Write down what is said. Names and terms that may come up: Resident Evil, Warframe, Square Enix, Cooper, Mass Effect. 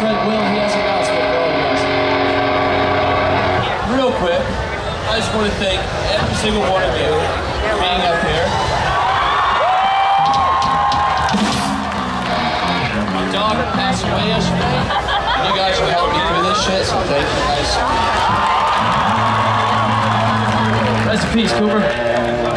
friend Will, he has an announcement for all of you guys. Real quick, I just want to thank every single one of you for being up here. My daughter passed away yesterday, and you guys are helping me through this shit, so thank you guys. Rest in peace, Cooper.